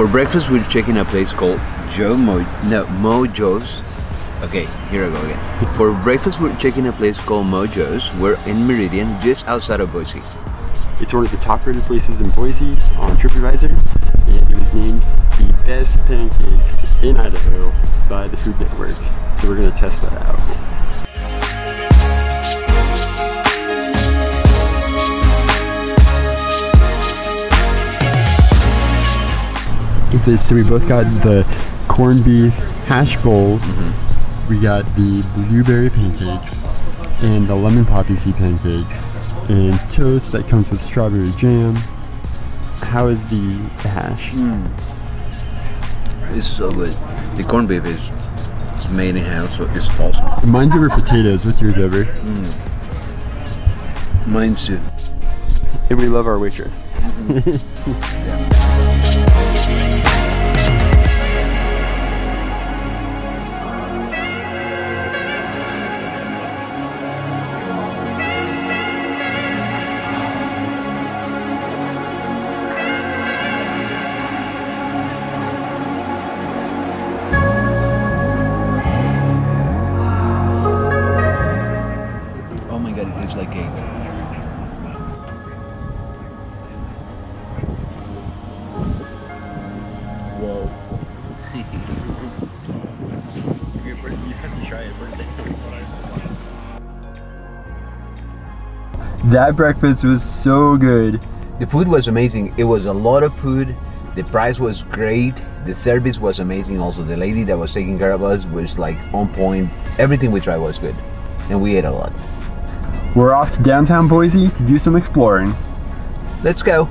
For breakfast, we're checking a place called Moe Joe's. Okay, here I go again. For breakfast, we're checking a place called Moe Joe's. We're in Meridian, just outside of Boise. It's one of the top-rated places in Boise on TripAdvisor, and it was named the best pancakes in Idaho by the Food Network. So we're gonna test that out. So we both got the corned beef hash bowls, we got the blueberry pancakes, and the lemon poppy seed pancakes, and toast that comes with strawberry jam. How is the hash? It's so good. The corned beef is made in house, so it's awesome. Mine's over potatoes. What's yours over? Mine too. And we love our waitress. That breakfast was so good. The food was amazing. It was a lot of food. The price was great. The service was amazing. Also, the lady that was taking care of us was like on point. Everything we tried was good, and we ate a lot. We're off to downtown Boise to do some exploring. Let's go.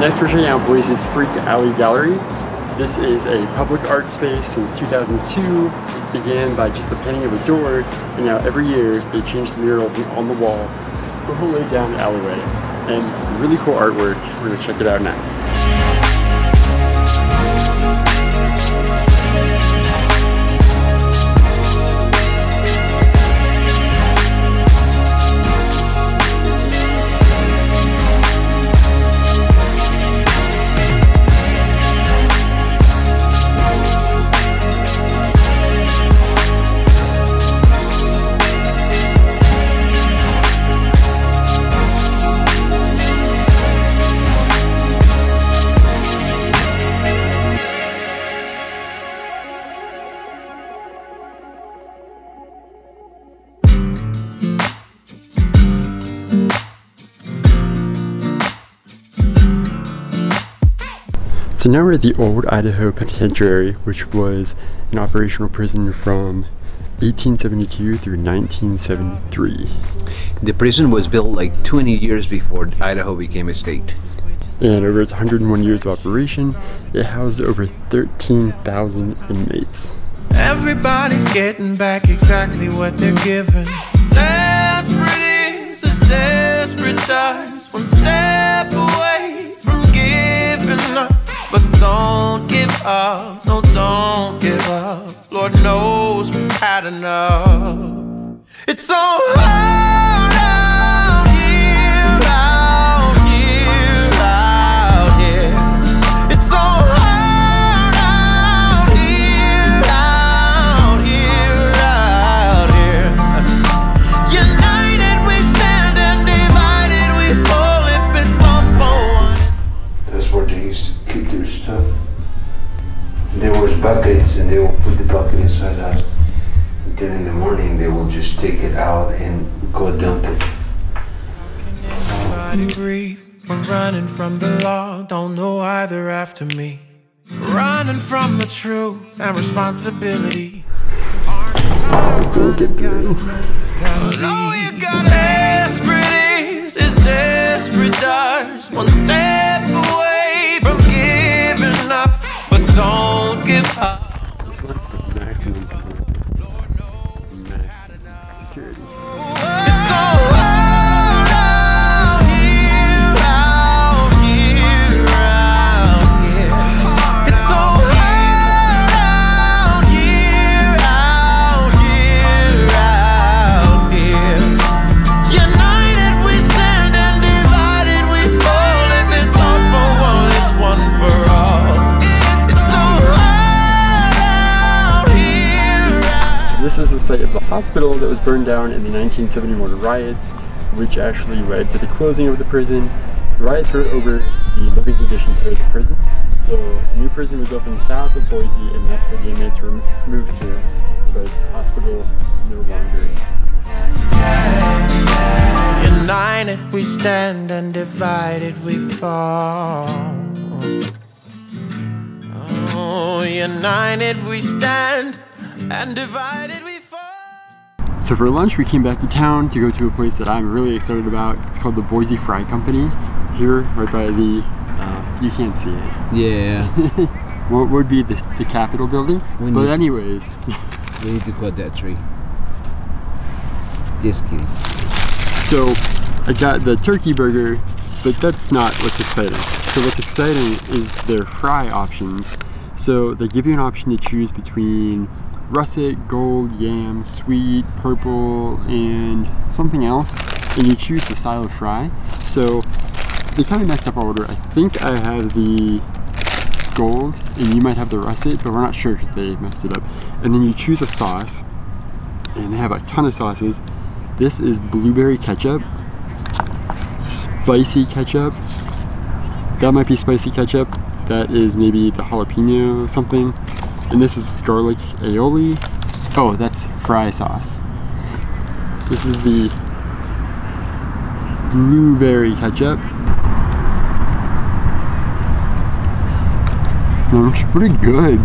Next we're checking out Boise's Freak Alley Gallery. This is a public art space since 2002. It began by just the painting of a door, and now every year they change the murals on the wall the whole way down the alleyway. And it's really cool artwork. We're gonna check it out now. So now we're at the Old Idaho Penitentiary, which was an operational prison from 1872 through 1973. The prison was built like 20 years before Idaho became a state. And over its 101 years of operation, it housed over 13,000 inmates. Everybody's getting back exactly what they're given. Desperate is as desperate dies, one step away from giving up. But don't give up, no, don't give up. Lord knows we've had enough. It's so hard out here, out here, out here. It's so hard out here, out here, out here. United we stand and divided we fall if it's all for one. That's what they used to keep their stuff. There was buckets, and they will put the bucket inside out. And then in the morning, they will just take it out and go dump it. Can anybody breathe? I'm running from the law, don't know why they're after me. Running from the truth and responsibilities. Go get blue. Oh, you got desperate is desperate does one step away. Don't give up. is the site of the hospital that was burned down in the 1971 riots, which actually led to the closing of the prison. The riots were over the living conditions here at the prison. So a new prison was opened south of Boise, and that's where the inmates were moved to, but the hospital no longer exists. United we stand, and divided we fall. Oh, united we stand, and divided we fall. So for lunch we came back to town to go to a place that I'm really excited about. It's called the Boise Fry Company, here right by the you can't see it. Yeah. What would be the Capitol building? But anyways. We need to cut that tree. Just kidding. So I got the turkey burger, but that's not what's exciting. So what's exciting is their fry options. So they give you an option to choose between russet, gold, yam, sweet, purple, and something else. And you choose the style of fry. So they kind of messed up our order. I think I have the gold and you might have the russet, but we're not sure because they messed it up. And then you choose a sauce, and they have a ton of sauces. This is blueberry ketchup, spicy ketchup. That might be spicy ketchup. That is maybe the jalapeno something. And this is garlic aioli. Oh, that's fry sauce. This is the blueberry ketchup. It's pretty good.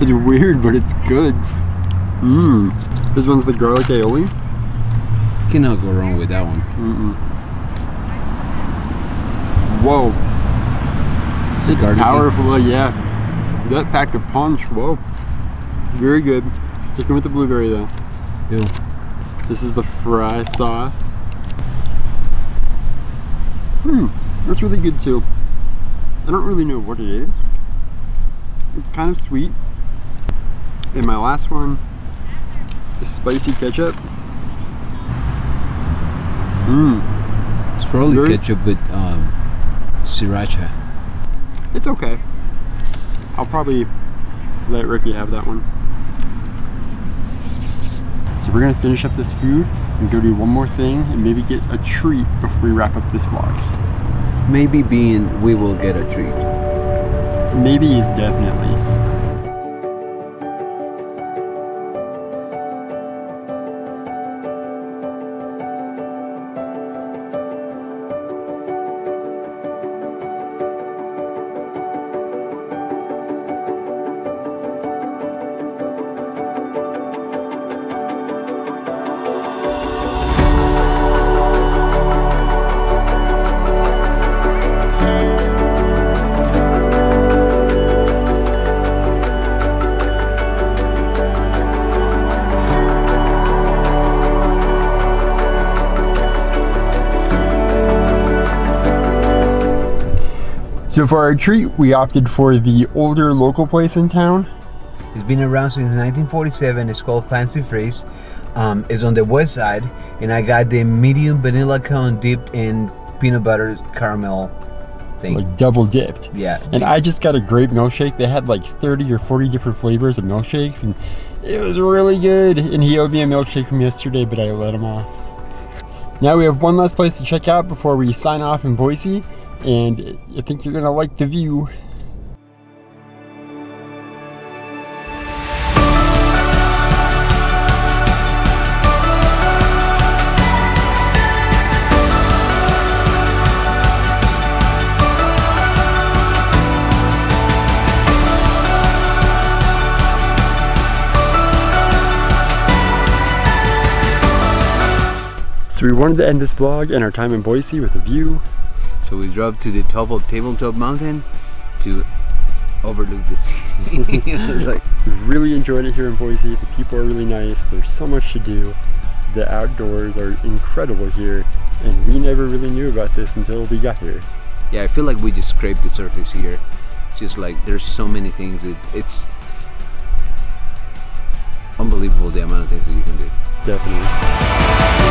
It's weird, but it's good. Mmm. This one's the garlic aioli. Cannot go wrong with that one. Whoa. It's powerful, yeah. That packed a punch, whoa. Very good. Sticking with the blueberry though. Ew. This is the fry sauce. That's really good too. I don't really know what it is. It's kind of sweet. And my last one is spicy ketchup. It's probably ketchup with sriracha. It's okay. I'll probably let Ricky have that one. So we're gonna finish up this food and go do one more thing and maybe get a treat before we wrap up this vlog. Maybe being, we will get a treat. Maybe is definitely. So for our treat, we opted for the older local place in town. It's been around since 1947. It's called Fanci Freeze. It's on the west side, and I got the medium vanilla cone dipped in peanut butter caramel thing. Like double dipped. Yeah. And I just got a grape milkshake. They had like 30 or 40 different flavors of milkshakes, and it was really good. And he owed me a milkshake from yesterday, but I let him off. Now we have one last place to check out before we sign off in Boise. And I think you're gonna like the view. So we wanted to end this vlog and our time in Boise with a view. So we drove to the top of Tabletop Mountain to overlook the city. We really enjoyed it here in Boise. The people are really nice. There's so much to do. The outdoors are incredible here, and we never really knew about this until we got here. Yeah, I feel like we just scraped the surface here. It's just like there's so many things. It's unbelievable the amount of things that you can do. Definitely.